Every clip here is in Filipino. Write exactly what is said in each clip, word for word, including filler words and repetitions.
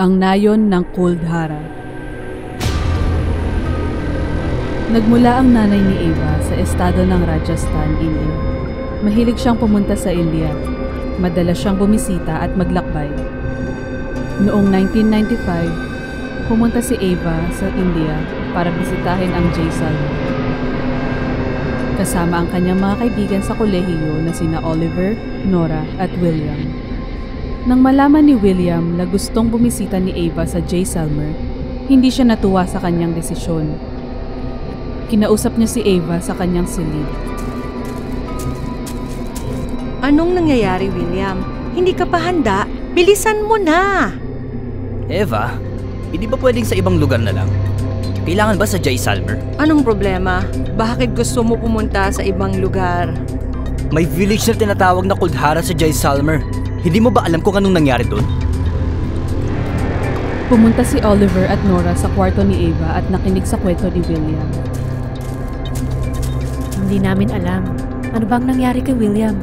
ang nayon ng Kuldhara. Nagmula ang nanay ni Eva sa estado ng Rajasthan, India. Mahilig siyang pumunta sa India. Madalas siyang bumisita at maglakbay. Noong nineteen ninety-five, pumunta si Eva sa India para bisitahin ang Jaisalmer. Kasama ang kanyang mga kaibigan sa kolehiyo na sina Oliver, Nora at William. Nang malaman ni William na gustong bumisita ni Eva sa Jaisalmer, hindi siya natuwa sa kanyang desisyon. Kinausap niya si Eva sa kanyang silid. Anong nangyayari, William? Hindi ka pa handa? Bilisan mo na! Eva, hindi ba pwedeng sa ibang lugar na lang? Kailangan ba sa Jaisalmer? Anong problema? Bakit gusto mo pumunta sa ibang lugar? May village na tinatawag na Kuldhara sa Jaisalmer. Hindi mo ba alam kung anong nangyari doon? Pumunta si Oliver at Nora sa kwarto ni Eva at nakinig sa kwento ni William. Hindi namin alam. Ano bang nangyari kay William?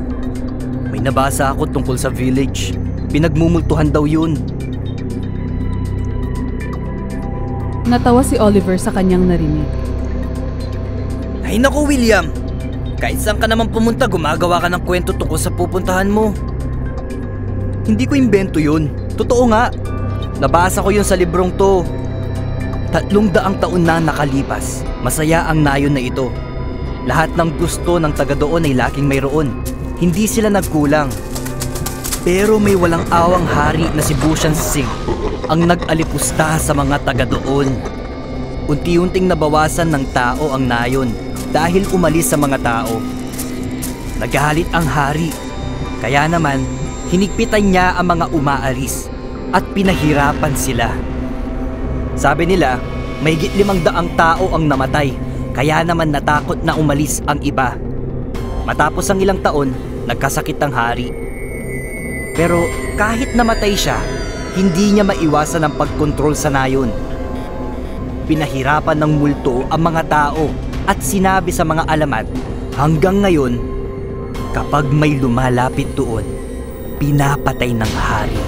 May nabasa ako tungkol sa village. Pinagmumultuhan daw yun. Natawa si Oliver sa kanyang narinig. Ay naku, William! Kahit saan ka naman pumunta, gumagawa ka ng kwento tungkol sa pupuntahan mo. Hindi ko imbento yun. Totoo nga. Nabasa ko yun sa librong to. Tatlong daang taon na nakalipas. Masaya ang nayon na ito. Lahat ng gusto ng taga doon ay laking mayroon. Hindi sila nagkulang. Pero may walang awang hari na si Bushan Singh ang nag-alipusta sa mga taga doon. Unti-unting nabawasan ng tao ang nayon dahil umalis sa mga tao. Nagalit ang hari. Kaya naman, hinigpitan niya ang mga umaalis at pinahirapan sila. Sabi nila, may higit limang daang tao ang namatay. Kaya naman natakot na umalis ang iba. Matapos ang ilang taon, nagkasakit ang hari. Pero kahit namatay siya, hindi niya maiwasan ang pagkontrol sa nayon. Pinahirapan ng multo ang mga tao at sinabi sa mga alamat, hanggang ngayon, kapag may lumalapit doon, pinapatay ng hari.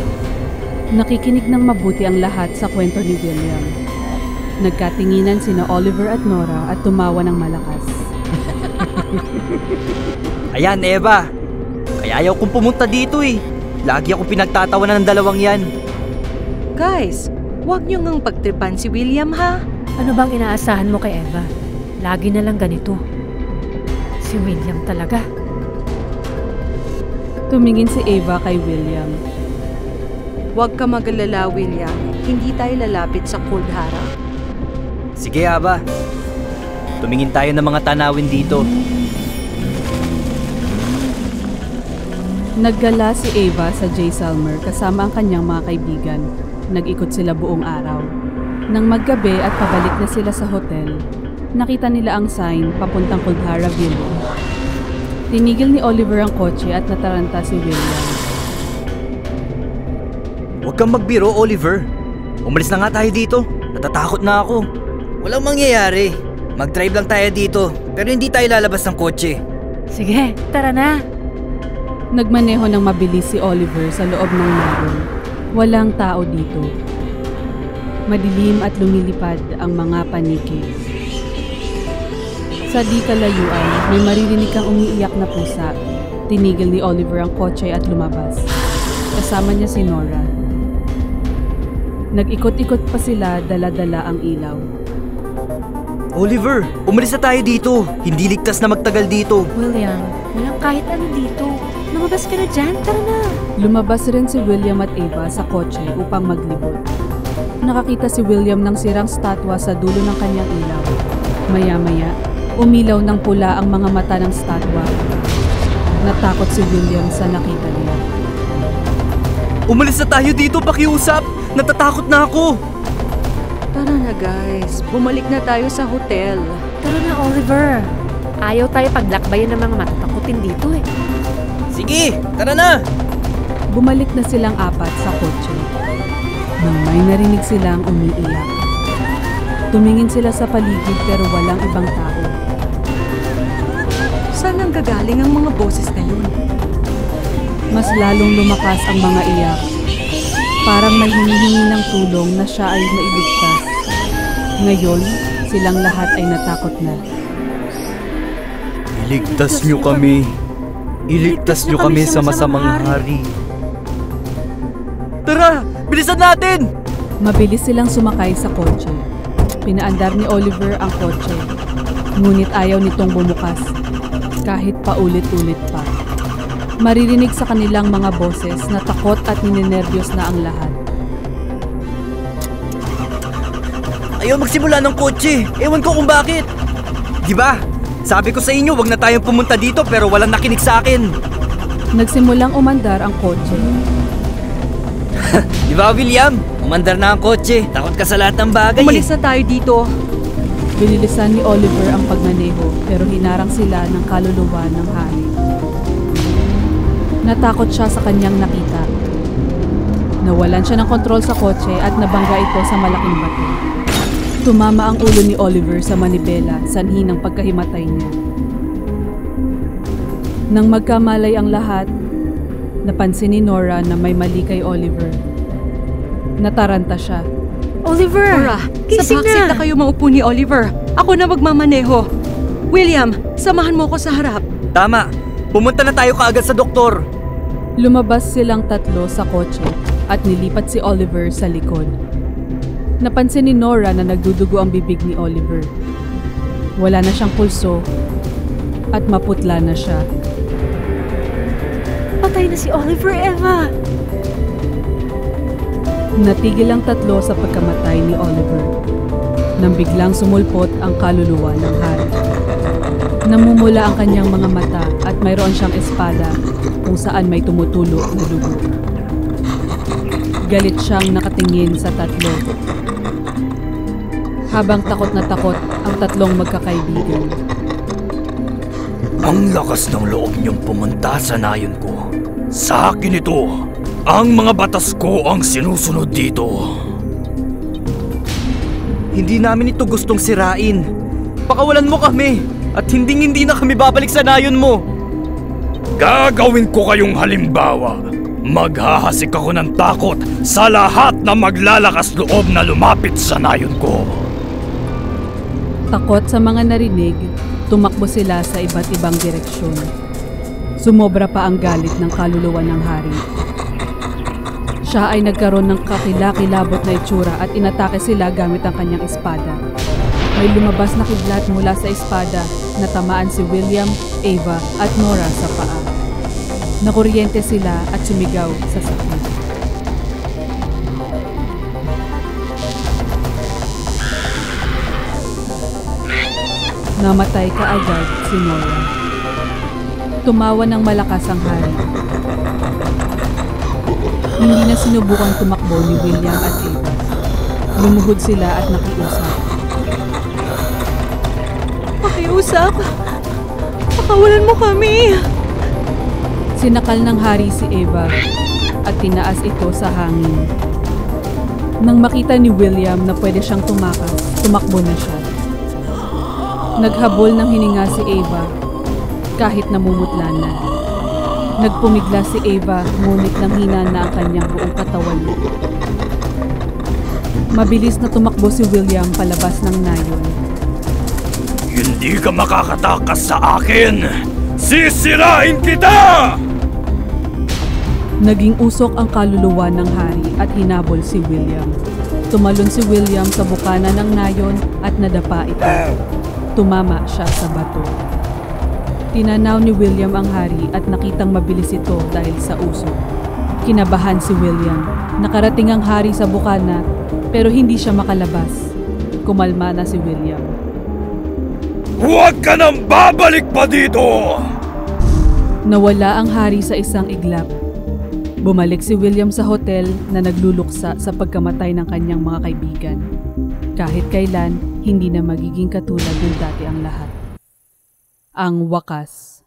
Nakikinig ng mabuti ang lahat sa kwento ni William. Nagkatinginan sina Oliver at Nora at tumawa ng malakas. Ayan, Eva. Kaya ayaw kong pumunta dito eh. Lagi akong pinagtatawanan ng dalawang yan. Guys, huwag niyo ngang pagtripan si William, ha? Ano bang inaasahan mo kay Eva? Lagi na lang ganito. Si William talaga. Tumingin si Eva kay William. Huwag ka magalala, William. Hindi tayo lalapit sa Kuldhara. Sige, Eva. Tumingin tayo ng mga tanawin dito. Naggala si Eva sa Jaisalmer kasama ang kanyang mga kaibigan. Nag-ikot sila buong araw. Nang maggabi at pabalik na sila sa hotel, nakita nila ang sign papuntang Kuldhara Village. Tinigil ni Oliver ang kotse at nataranta si William. Huwag kang magbiro, Oliver. Umalis na nga tayo dito. Natatakot na ako. Walang mangyayari. Mag-drive lang tayo dito, pero hindi tayo lalabas ng kotse. Sige, tara na. Nagmaneho ng mabilis si Oliver sa loob ng nayon. Walang tao dito. Madilim at lumilipad ang mga paniki. Sa di kalayuan, may maririnig kang umiiyak na pusa. Tinigil ni Oliver ang kotse at lumabas. Kasama niya si Nora. Nag-ikot-ikot pa sila, dala-dala ang ilaw. Oliver, umalis na tayo dito. Hindi ligtas na magtagal dito. William, walang kahit ano dito. Lumabas ka na dyan, tara na! Lumabas rin si William at Eva sa kotse upang maglibot. Nakakita si William ng sirang statwa sa dulo ng kanyang ilaw. Maya-maya, umilaw ng pula ang mga mata ng statwa. Natakot si William sa nakita niya. Umalis na tayo dito, pakiusap! Natatakot na ako! Tara na guys, bumalik na tayo sa hotel. Tara na, Oliver! Ayaw tayo paglakbayan ng mga matatakutin dito eh. Sige, tara na! Bumalik na silang apat sa kotse. Nang may narinig silang umiiyak. Tumingin sila sa paligid pero walang ibang tao. Saan ang gagaling ang mga boses na yun? Mas lalong lumakas ang mga iyak. Parang may hinihingi ng tulong na siya ay mailigtas. Ngayon, silang lahat ay natakot na. Iligtas niyo kami. Iligtas niyo kami sa masamang hari. Tara! Bilisan natin! Mabilis silang sumakay sa kotse. Pinaandar ni Oliver ang kotse. Ngunit ayaw nitong bumukas. Kahit paulit-ulit pa. Maririnig sa kanilang mga boses na takot at ninenerbiyos na ang lahat. Ayaw magsimula ng kotse. Ewan ko kung bakit. Diba? Sabi ko sa inyo, wag na tayong pumunta dito pero walang nakinig sa akin. Nagsimulang umandar ang kotse. Diba, William? Umandar na ang kotse. Takot ka sa lahat ng bagay. Umalis na tayo dito. Binilisan ni Oliver ang pagmaneho, pero hinarang sila ng kaluluwa ng hari. Natakot siya sa kanyang nakita. Nawalan siya ng kontrol sa kotse at nabangga ito sa malaking bato. Tumama ang ulo ni Oliver sa manibela, sanhi ng pagkahimatay niya. Nang magkamalay ang lahat, napansin ni Nora na may mali kay Oliver. Nataranta siya. Oliver! Nora, sa backseat na kayo maupo ni Oliver. Ako na magmamaneho. William, samahan mo ko sa harap. Tama. Pumunta na tayo kaagad sa doktor. Lumabas silang tatlo sa kotse at nilipat si Oliver sa likod. Napansin ni Nora na nagdudugo ang bibig ni Oliver. Wala na siyang pulso at maputla na siya. Patay na si Oliver, Eva! Natigil ang tatlo sa pagkamatay ni Oliver. Nang biglang sumulpot ang kaluluwa ng hari. Namumula ang kanyang mga mata at mayroon siyang espada kung saan may tumutulo na dugo. Galit siyang nakatingin sa tatlo. Habang takot na takot ang tatlong magkakaibigan. Ang lakas ng loob niyong pumunta sa nayon ko. Sa akin ito, ang mga batas ko ang sinusunod dito. Hindi namin ito gustong sirain. Pakawalan mo kami at hinding-hindi na kami babalik sa nayon mo. Gagawin ko kayong halimbawa. Maghahasik ako ng takot sa lahat na maglalakas loob na lumapit sa nayon ko. Takot sa mga narinig, tumakbo sila sa iba't ibang direksyon. Sumobra pa ang galit ng kaluluwa ng hari. Siya ay nagkaroon ng kakilakilabot na itsura at inatake sila gamit ang kanyang espada. May lumabas na kidlat mula sa espada na tamaan si William, Eva at Nora sa paa. Nakuryente sila at sumigaw sa sakit. Namatay kaagad si Nora. Tumawa ng malakas ang hari. Hindi na sinubukang tumakbo ni William at Eva. Lumuhod sila at nakiusap. Pakiusap! Pakawalan mo kami! Sinakal ng hari si Eva at tinaas ito sa hangin. Nang makita ni William na pwede siyang tumakas, tumakbo na siya. Naghabol ng hininga si Eva kahit namumutla na. Nagpumigla si Eva ngunit nanghina na ang kanyang buong katawan. Mabilis na tumakbo si William palabas ng nayon. Hindi ka makakatakas sa akin! Sisirain kita! Naging usok ang kaluluwa ng hari at hinabol si William. Tumalon si William sa bukana ng nayon at nadapa ito. Tumama siya sa bato. Tinanaw ni William ang hari at nakitang mabilis ito dahil sa usok. Kinabahan si William. Nakarating ang hari sa bukana pero hindi siya makalabas. Kumalma na si William. Huwag ka nang babalik pa dito! Nawala ang hari sa isang iglap. Bumalik si William sa hotel na nagluluksa sa pagkamatay ng kanyang mga kaibigan. Kahit kailan, hindi na magiging katulad ng dati ang lahat. Ang wakas.